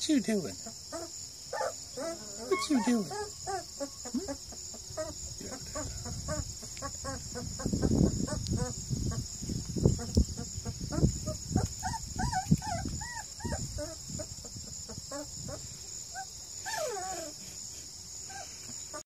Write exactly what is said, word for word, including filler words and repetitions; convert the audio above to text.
What you doing? What you doing?